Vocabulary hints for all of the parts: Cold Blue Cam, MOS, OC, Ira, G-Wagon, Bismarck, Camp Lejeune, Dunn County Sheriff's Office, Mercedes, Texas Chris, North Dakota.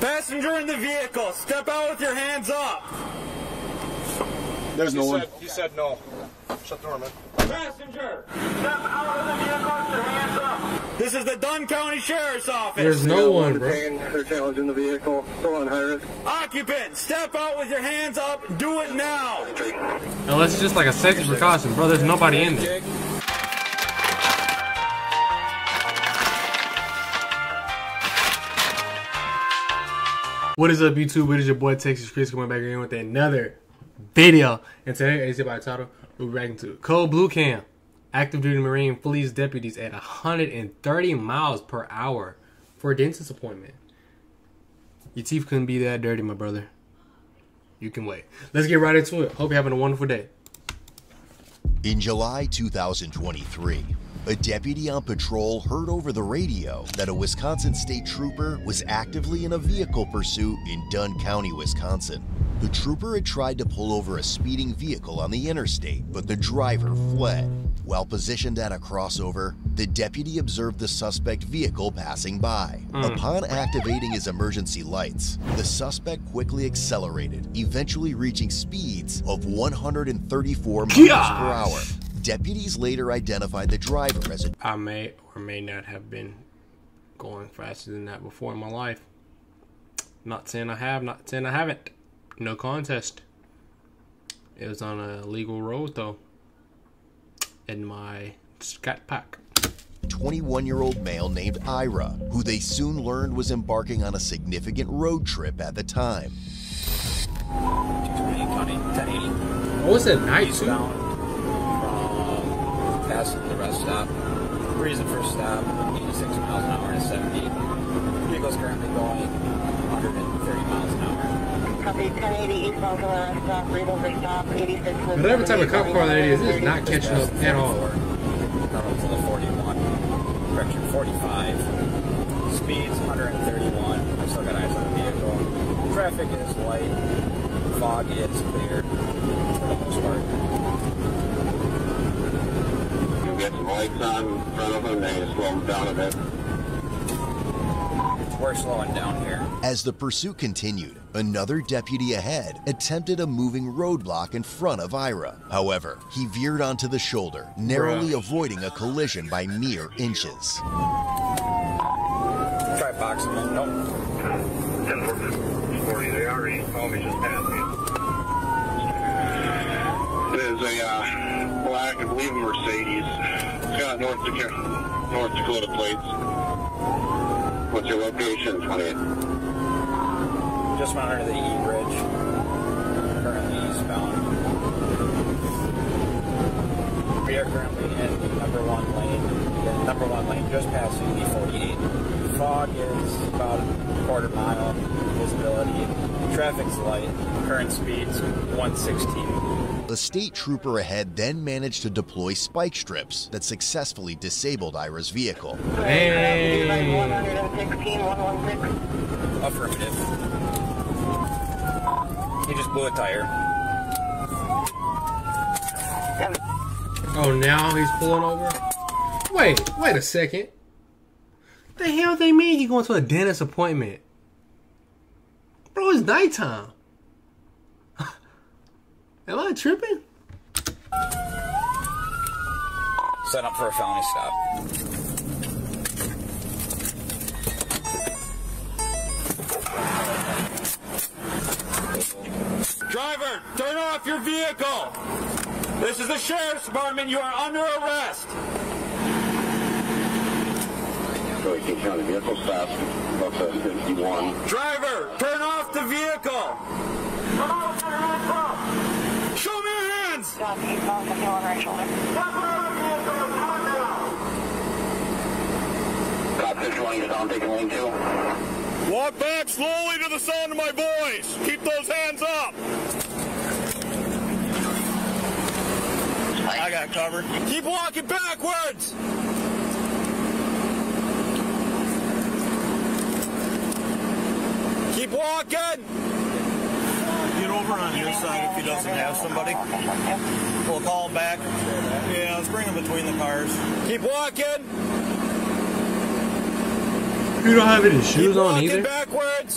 Passenger in the vehicle, step out with your hands up. There's no one. He said no. Shut the door, man. Passenger, step out of the vehicle with your hands up. This is the Dunn County Sheriff's Office. There's no one, bro. Or challenge in the vehicle. Go on, Ira. Occupant, step out with your hands up. Do it now. No, that's just like a safety precaution, bro. There's nobody in there. What is up, YouTube? It is your boy Texas Chris coming back again with another video. And today, as you see by the title, we're reacting to Cold Blue Cam. Active duty Marine flees deputies at 130 miles per hour for a dentist appointment. Your teeth couldn't be that dirty, my brother. You can wait. Let's get right into it. Hope you're having a wonderful day. In July 2023, a deputy on patrol heard over the radio that a Wisconsin state trooper was actively in a vehicle pursuit in Dunn County, Wisconsin. The trooper had tried to pull over a speeding vehicle on the interstate, but the driver fled. While positioned at a crossover, the deputy observed the suspect vehicle passing by. Upon activating his emergency lights, the suspect quickly accelerated, eventually reaching speeds of 134 miles per hour. Deputies later identified the driver as a... I may or may not have been going faster than that before in my life. Not saying I have, not saying I haven't. No contest. It was on a legal road, though. In my scat pack. 21-year-old male named Ira, who they soon learned was embarking on a significant road trip at the time. Oh, it's at night, too. Passing the rest stop. Reason for stop: 86 miles an hour to 70. The vehicle's currently going 130 miles an hour. Copy 1080 eastbound to the rest stop. Rebuilding stop 86. Whatever type of cop car that is, it's not catching up at all. Not up to the 41. Direction 45. Speeds 131. I've still got eyes on the vehicle. Traffic is light. Fog is clear for the most part. Lights on in front of them, they slow them down a bit. We're slowing down here. As the pursuit continued, another deputy ahead attempted a moving roadblock in front of Ira. However, he veered onto the shoulder, narrowly avoiding a collision by mere inches. Try boxing him. Nope. 10-40, they already told me just passed me. There's a black, I believe, Mercedes. It's got North Dakota plates. What's your location, 28? Just under the E Bridge. Currently eastbound. We are currently in the #1 lane. The #1 lane just passing E48. Fog is about a quarter mile. Visibility. Traffic's light. Current speeds 116. The state trooper ahead then managed to deploy spike strips that successfully disabled Ira's vehicle. Hey. Affirmative. He just blew a tire. Oh, now he's pulling over? Wait a second. The hell they mean you going to a dentist appointment? Bro, it's nighttime. Am I tripping? Set up for a felony stop. Driver, turn off your vehicle. This is the sheriff's department. You are under arrest. King County vehicle stop. Buffalo 51. Driver, turn off the vehicle. Walk back slowly to the sound of my voice. Keep those hands up. I got covered. Keep walking backwards. Keep walking. Over on your side if he doesn't have somebody. We'll call him back. Yeah, let's bring him between the cars. Keep walking. You don't have any shoes on either. Keep walking backwards. Birds.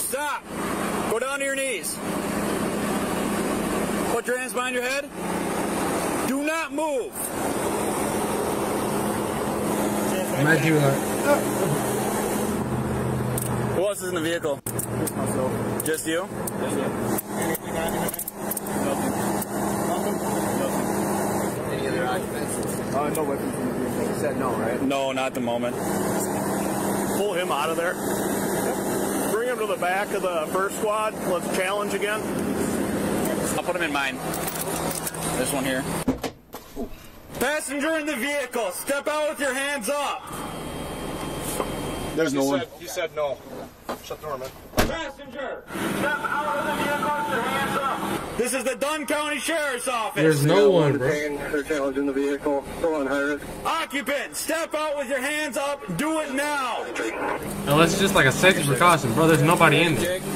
Stop. Go down to your knees. Put your hands behind your head. Do not move. Imagine that. Who else is in the vehicle? Just myself. Just you? Just you. Nothing. Any other occupants? No weapons in the vehicle. You said no, right? No, not at the moment. Pull him out of there. Bring him to the back of the first squad. Let's challenge again. I'll put him in mine. This one here. Passenger in the vehicle, step out with your hands up. There's no one. He said no. Shut the door, man. Passenger, step out of the vehicle with your hands up. This is the Dunn County Sheriff's Office. There's no one, bro. There's no one in the vehicle. Go on, Ira. Occupant, step out with your hands up. Do it now. Now that's just like a safety precaution, bro. There's nobody in there. You go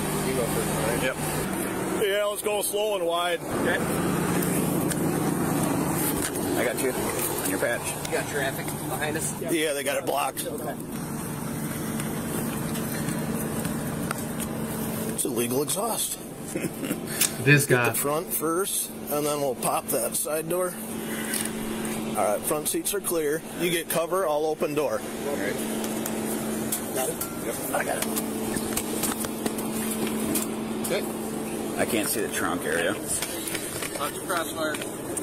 first, yep. Yeah, let's go slow and wide. Okay. I got you. On your patch. You got traffic behind us? Yeah, they got it blocked. Okay. It's illegal exhaust. This guy. Get the front first, and then we'll pop that side door. All right, front seats are clear. You get cover, I'll open door. All right. Got it? Yep. I got it. Okay. I can't see the trunk area. Watch the crossfire.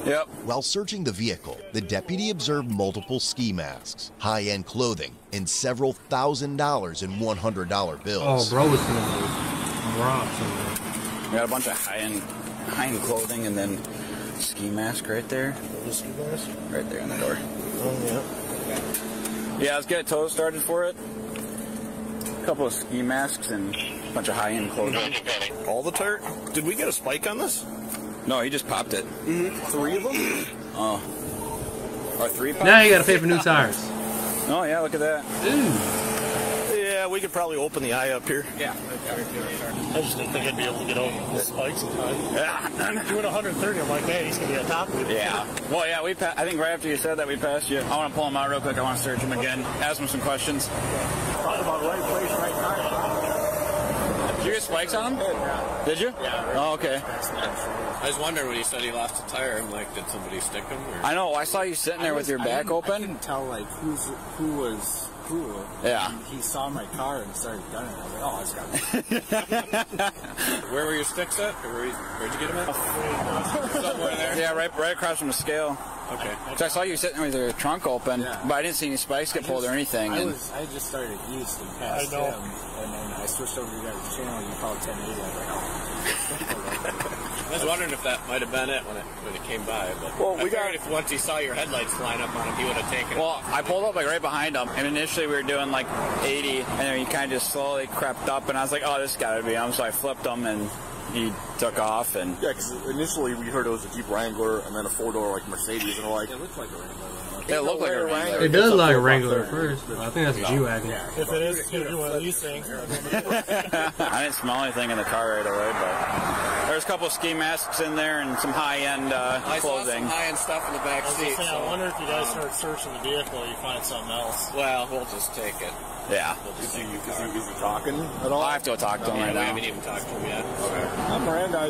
Yep. While searching the vehicle, the deputy observed multiple ski masks, high-end clothing, and several $1,000 in $100 bills. Oh, bro, it's rough. We got a bunch of high-end clothing and then ski mask right there. Ski mask? Right there on the door. Oh, yeah. Yeah, let's get a tow started for it. A couple of ski masks and a bunch of high-end clothing. All the tire? Did we get a spike on this? No, he just popped it. Mm-hmm. Three of them? Oh. Or three pops? Now you gotta pay for new tires. Oh, yeah, look at that. Ooh. Yeah, we could probably open the eye up here. Yeah. I just didn't think I'd be able to get over the spikes in time. Yeah. Doing 130, I'm like, man, he's gonna be on top of it. Yeah. Well, yeah, I think right after you said that, we passed you. I wanna pull him out real quick. I wanna search him again. Ask him some questions. Talk about right place, right time. Did you get spikes on him? Yeah. Did you? Yeah. Oh, okay. I was wondering when you said he lost a tire. I'm like, did somebody stick him? Or? I know. I saw you sitting there with your back open. I couldn't tell like who was who. Yeah. He saw my car and started gunning. I was like, oh, I just got him. Where were your sticks at? Or where'd you get them at? Somewhere there. Yeah, right across from the scale. Okay. So I saw you sitting there with your trunk open, yeah. But I didn't see any spikes get pulled or anything. I just started east and passed him, and then I switched over to your guys' channel. And you called 1080. I was like, oh. I was wondering if that might have been it when it came by, but well, I figured if once he saw your headlights line up on him, he would have taken it. Well, I pulled up like right behind him, and initially we were doing like 80, and then he kind of just slowly crept up, and I was like, oh, this got to be him, so I flipped him, and he took off. And yeah, because initially we heard it was a Jeep Wrangler, and then a four-door like Mercedes, and like... It looked like a Wrangler. Yeah, it looked like a Wrangler. It does look like a Wrangler at first, but I think that's a G-Wagon. Yeah, if it is, it's going to do what you think. I didn't smell anything in the car right away, but... There's a couple of ski masks in there and some high-end clothing. I saw some high-end stuff in the back seat. I wonder if you guys start searching the vehicle, you find something else. Well, we'll just take it. Yeah. We'll just is he talking at all? I have to go talk to him right now. I haven't even talked to him yet. Okay. I'm Miranda.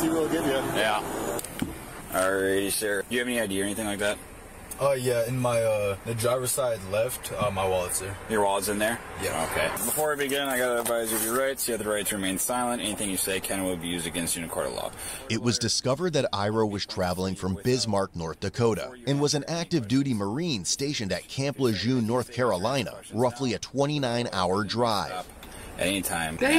See what we'll give you. Yeah. Alrighty, sir. Do you have any idea or anything like that? Yeah, in my the driver's side left, my wallet's there. Your wallet's in there? Yeah. Okay. Before we begin, I gotta advise you of your rights. You have the right to remain silent. Anything you say can and will be used against you in a court of law. It was discovered that Ira was traveling from Bismarck, North Dakota, and was an active-duty Marine stationed at Camp Lejeune, North Carolina, roughly a 29-hour drive. At any time. Dang!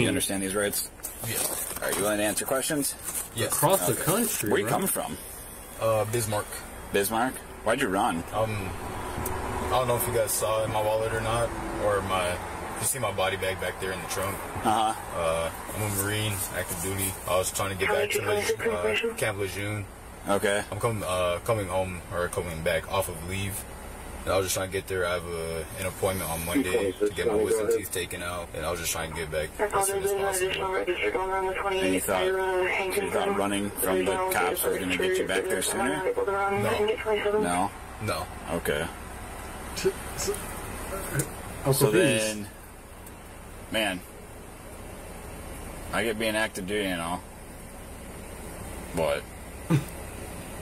You understand these rights? Yeah. All right, you willing to answer questions? Yes. Across the country, where you come from? Bismarck. Bismarck? Why'd you run? I don't know if you guys saw it in my wallet or not, or you see my body bag back there in the trunk. I'm a Marine, active duty. I was trying to get back to Camp Lejeune. Okay. I'm coming home, or coming back off of leave. And I was just trying to get there. I have an appointment on Monday to get my wisdom teeth taken out, and I was just trying to get back as soon as possible. And you thought running from the cops was going to get you back there sooner? No. No? No. Okay. So then, man, I get being active duty and all, but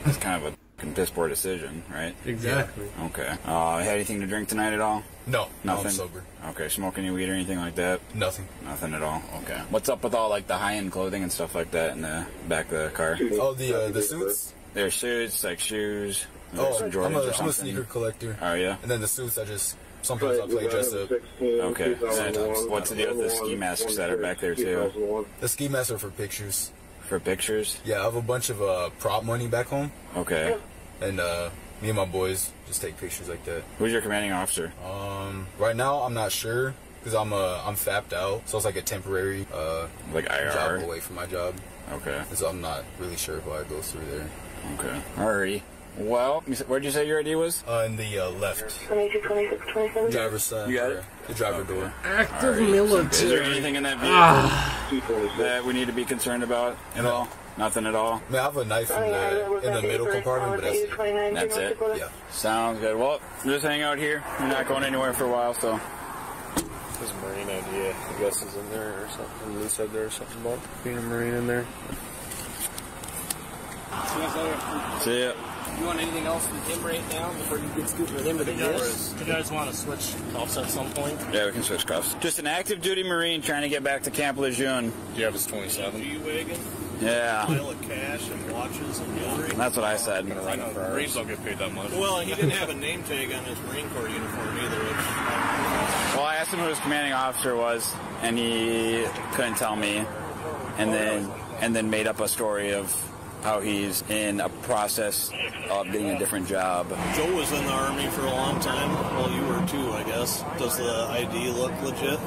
it's kind of a piss poor decision, right? Exactly. Yeah. Okay. Had anything to drink tonight at all? No. Nothing? I'm sober. Okay. Smoke any weed or anything like that? Nothing. Nothing at all? Okay. What's up with all, like, the high-end clothing and stuff like that in the back of the car? Oh, the suits? They're suits, like shoes. Oh, I'm a sneaker collector. Oh, yeah? And then the suits, I just... Sometimes I'll play dress up. Okay. What's the deal with the ski masks that are back there, too? The ski masks are for pictures. For pictures? Yeah, I have a bunch of prop money back home. Okay. And me and my boys just take pictures like that. Who's your commanding officer? Right now, I'm not sure, because I'm fapped out, so it's like a temporary like IR job away from my job. Okay. So I'm not really sure why it goes through there. Okay. Alrighty. Well, where'd you say your ID was? In the left. 2627. Driver's side. You got it? The driver door. Active military. Is there anything in that vehicle that we need to be concerned about at all? Nothing at all? I mean, I have a knife in the middle compartment, but that's it. Yeah. Sounds good. Well, just hang out here. We're not going anywhere for a while, so. There's a Marine idea, I guess, is in there or something. Lou said there was something about being a Marine in there. See you guys later. See ya. You want anything else from him right now before you get scooped with him with the gifts? You guys want to switch cuffs at some point? Yeah, we can switch cuffs. Just an active duty Marine trying to get back to Camp Lejeune. Do you have his 27? G-Wagon? Yeah. A pile of cash and watches and jewelry. That's what I said. Marines don't get paid that much. Well, and he didn't have a name tag on his Marine Corps uniform either. Well, I asked him who his commanding officer was, and he couldn't tell me, and then made up a story of how he's in a process of getting a different job. Joe was in the Army for a long time. Well, you were too, I guess. Does the ID look legit?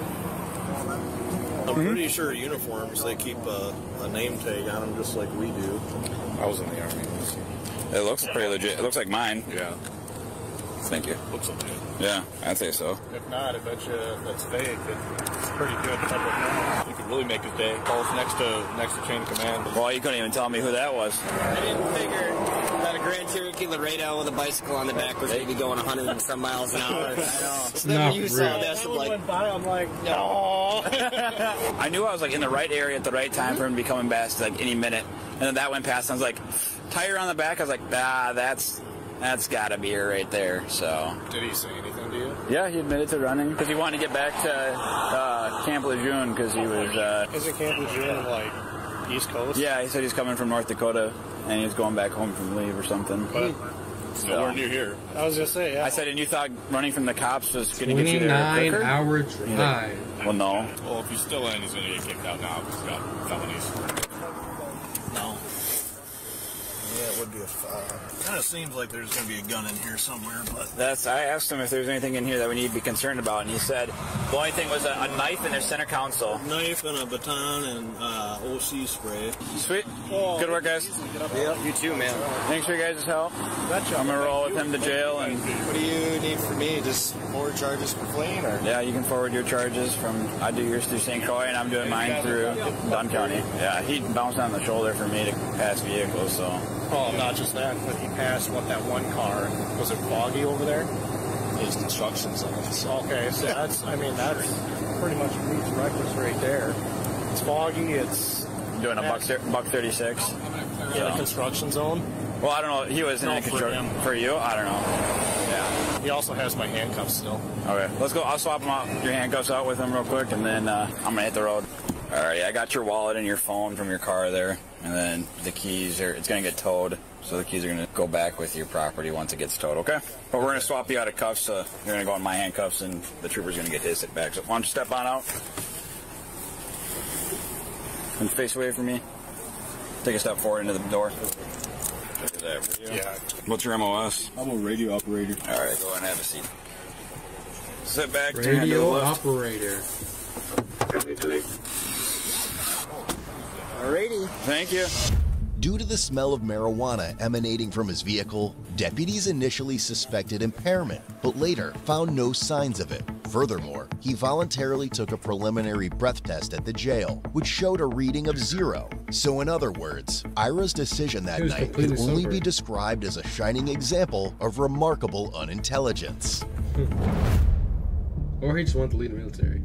I'm pretty sure uniforms, they keep a name tag on them just like we do. I was in the Army. It looks pretty legit. It looks like mine. Yeah. Thank you. Looks legit. Yeah, I'd say so. If not, I bet you that's fake. It's pretty good. You could really make his day. Paul's next to chain of command. Well, you couldn't even tell me who that was. I didn't figure that a Grand Cherokee Laredo with a bicycle on the back was maybe going 100 and some miles an hour. I know. So then when you saw this, I'm like, went by, I'm like, no. I knew I was like in the right area at the right time for him to be coming past like any minute, and then that went past. And I was like, tire on the back. I was like, ah, that's gotta be her right there, so. Did he say anything to you? Yeah, he admitted to running, because he wanted to get back to Camp Lejeune, because he was... Is it Camp Lejeune, like, East Coast? Yeah, he said he's coming from North Dakota, and he's going back home from leave or something. But so, nowhere near here. I was gonna say, yeah. I said, and you thought running from the cops was gonna get you there quicker? 29-hour drive. Like, well, no. Well, if he's still in, he's gonna get kicked out now, because he's got felonies. No. Yeah, it would be a fire. Kind of seems like there's going to be a gun in here somewhere, but... I asked him if there's anything in here that we need to be concerned about, and he said the only thing was a knife in their center console. Knife and a baton and OC spray. Sweet. Oh, good work, guys. Yeah, you too, man. Thanks for your guys' help. Gotcha. I'm going to roll with him to jail. And what do you need from me? Just forward charges for fleeing? Or? Yeah, you can forward your charges from... I do yours through St. Croix, and I'm doing mine through Dunn County. Yeah, he bounced on the shoulder for me to pass vehicles, so... Oh, not just that, but he passed that one car. Was it foggy over there? His construction zones. Okay, so that's, I mean, that's pretty much meets records right there. It's foggy, it's... Doing a buck 36. Yeah, the construction zone? Well, I don't know, he was in a construction... For you? I don't know. Yeah. He also has my handcuffs still. Okay, let's go, I'll swap them out, your handcuffs out with him real quick, and then I'm gonna hit the road. Alright, I got your wallet and your phone from your car there, and then the keys are, it's going to get towed, so the keys are going to go back with your property once it gets towed, okay? But we're going to swap you out of cuffs, so you're going to go in my handcuffs, and the trooper's going to get his hit back. So why don't you step on out, and face away from me, take a step forward into the door. Yeah. What's your MOS? I'm a radio operator. Alright, go and have a seat. Sit back, turn to the left. Radio operator. Alrighty. Thank you. Due to the smell of marijuana emanating from his vehicle, deputies initially suspected impairment, but later found no signs of it. Furthermore, he voluntarily took a preliminary breath test at the jail, which showed a reading of 0. So in other words, Ira's decision that night could only be described as a shining example of remarkable unintelligence. Or he just wanted to lead the military.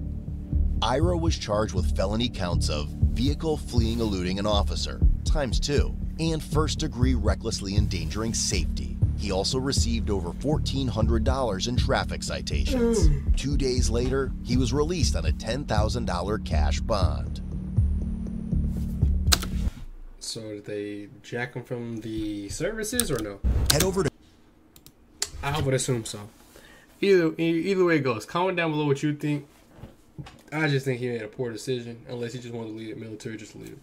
Ira was charged with felony counts of vehicle fleeing eluding an officer, ×2, and first-degree recklessly endangering safety. He also received over $1,400 in traffic citations. 2 days later, he was released on a $10,000 cash bond. So did they jack him from the services or no? Head over to... I would assume so. Either way it goes. Comment down below what you think. I just think he made a poor decision, unless he just wanted to lead the military, just to lead him.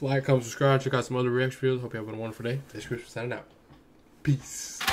Like, comment, subscribe, check out some other reaction videos. Hope you have a wonderful day. Texas Chris signing out. Peace.